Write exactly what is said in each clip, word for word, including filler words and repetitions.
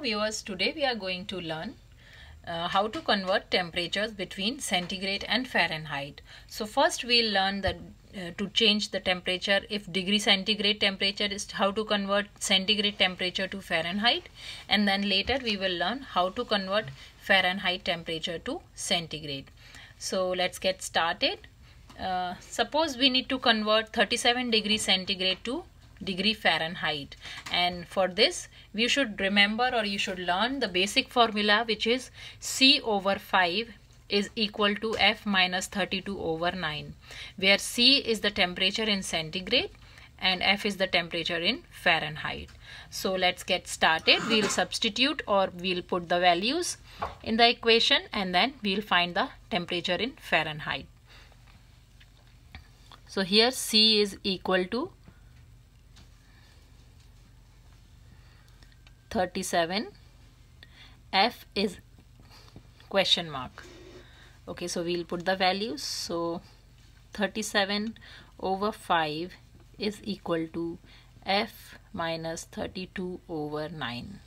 Hello viewers, today we are going to learn uh, how to convert temperatures between centigrade and Fahrenheit. So first we'll learn that uh, to change the temperature, if degree centigrade temperature is, how to convert centigrade temperature to Fahrenheit, and then later we will learn how to convert Fahrenheit temperature to centigrade. So let's get started. Uh, suppose we need to convert thirty-seven degree centigrade to degree Fahrenheit, and for this we should remember or you should learn the basic formula, which is C over five is equal to F minus thirty-two over nine, where C is the temperature in centigrade and F is the temperature in Fahrenheit. So let's get started. We'll substitute or we'll put the values in the equation and then we'll find the temperature in Fahrenheit. So here C is equal to thirty-seven, F is question mark. Okay, so we'll put the values. So thirty-seven over five is equal to F minus thirty-two over nine.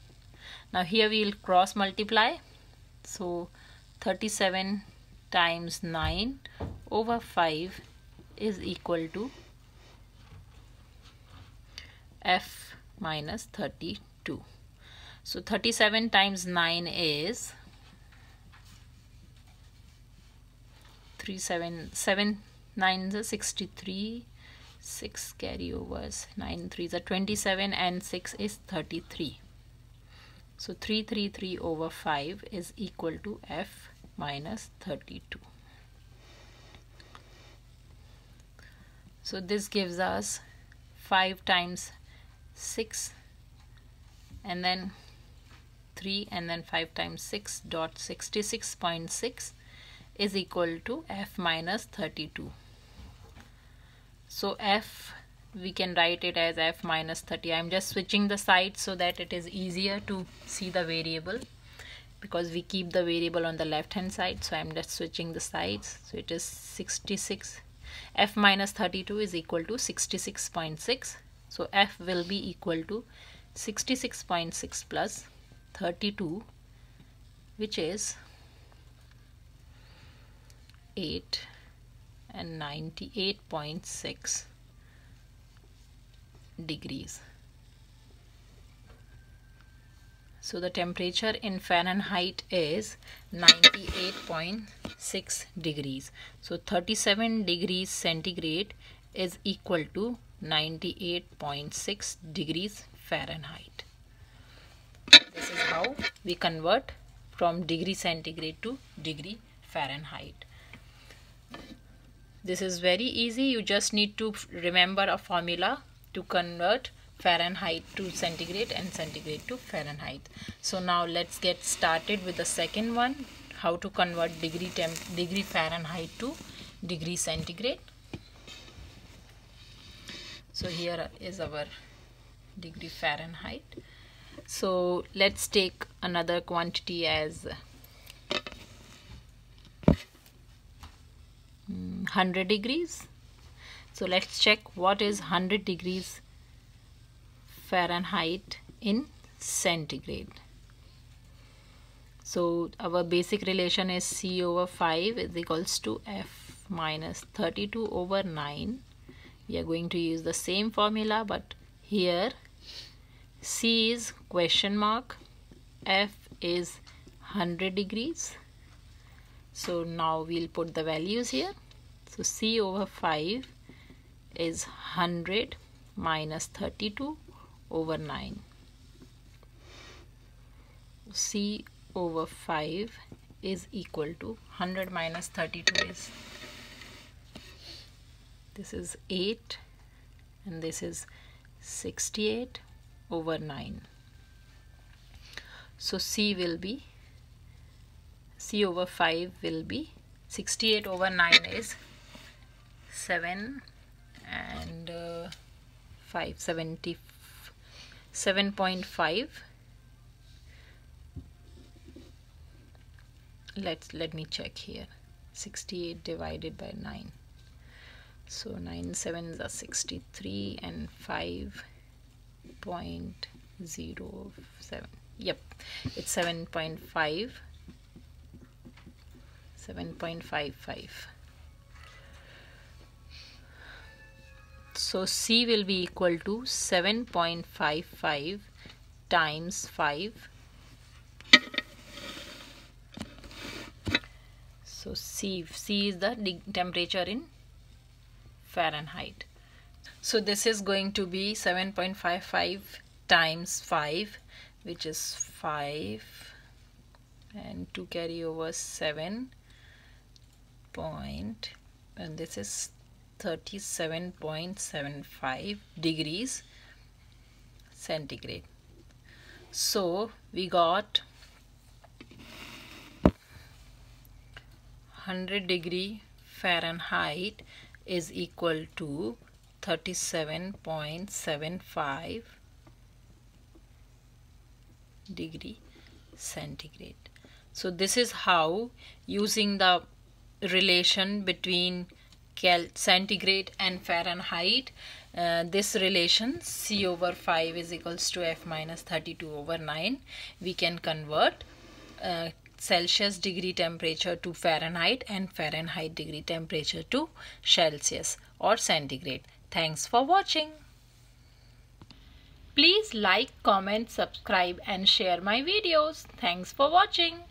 Now here we'll cross multiply. So thirty-seven times nine over five is equal to F minus thirty-two. So thirty-seven times nine is three seven seven, nine is sixty-three, six carryovers, nine threes are twenty-seven and six is thirty-three. So three thirty-three over five is equal to F minus thirty-two. So this gives us five times six and then three and then five times six dot sixty-six point six is equal to F minus thirty-two. So F, we can write it as F minus thirty. I'm just switching the sides so that it is easier to see the variable, because we keep the variable on the left hand side. So I'm just switching the sides. So it is sixty-six. F minus thirty-two is equal to sixty-six point six. So F will be equal to sixty-six point six plus thirty-two, which is eight and ninety-eight point six degrees. So the temperature in Fahrenheit is ninety-eight point six degrees. So thirty-seven degrees centigrade is equal to ninety-eight point six degrees Fahrenheit. This is how we convert from degree centigrade to degree Fahrenheit. This is very easy. You just need to remember a formula to convert Fahrenheit to centigrade and centigrade to Fahrenheit. So now let's get started with the second one, how to convert degree temp degree Fahrenheit to degree centigrade. So here is our degree Fahrenheit. So let's take another quantity as one hundred degrees. So let's check what is one hundred degrees Fahrenheit in centigrade. So our basic relation is C over five is equals to F minus thirty-two over nine. We are going to use the same formula, but here C is question mark, F is one hundred degrees. So now we'll put the values here. So C over five is one hundred minus thirty-two over nine. C over five is equal to one hundred minus thirty-two is, this is eight and this is sixty-eight over nine. So C will be, C over five will be, sixty-eight over nine is seven and uh, five seventy. seven point five. Let's let me check here. sixty-eight divided by nine. So nine sevens are sixty-three and five point zero seven. Yep, it's seven point five, seven point five five. So C will be equal to seven point five five times five. So C, C is the temperature in Fahrenheit. So this is going to be seven point five five times five, which is five, and to carry over seven point, and this is thirty-seven point seven five degrees centigrade. So we got one hundred degree Fahrenheit is equal to thirty-seven point seven five degree centigrade. So this is how, using the relation between centigrade and Fahrenheit, uh, this relation C over five is equals to F minus thirty-two over nine, we can convert uh, Celsius degree temperature to Fahrenheit and Fahrenheit degree temperature to Celsius or centigrade. Thanks for watching. Please like, comment, subscribe and share my videos. Thanks for watching.